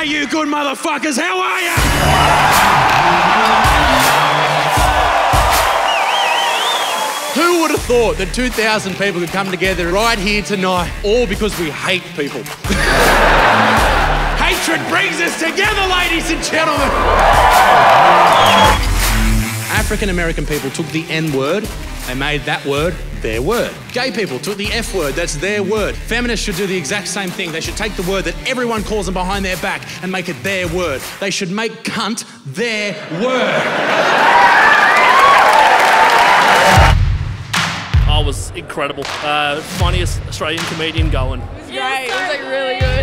Ah, you good motherfuckers, how are ya? Who would have thought that 2,000 people could come together right here tonight, all because we hate people? Hatred brings us together, ladies and gentlemen! African-American people took the N-word, they made that word their word. Gay people took the F word, that's their word. Feminists should do the exact same thing. They should take the word that everyone calls them behind their back and make it their word. They should make cunt their word. I was incredible. Funniest Australian comedian going. It was great, it was like really good.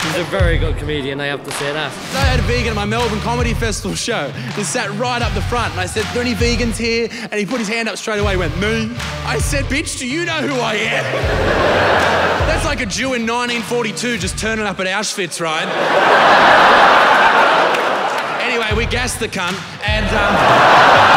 He's a very good comedian, I have to say that. I had a vegan at my Melbourne Comedy Festival show. He sat right up the front and I said, "Are there any vegans here?" And he put his hand up straight away and went, "Me." I said, "Bitch, do you know who I am?" That's like a Jew in 1942 just turning up at Auschwitz, right? Anyway, we gassed the cunt and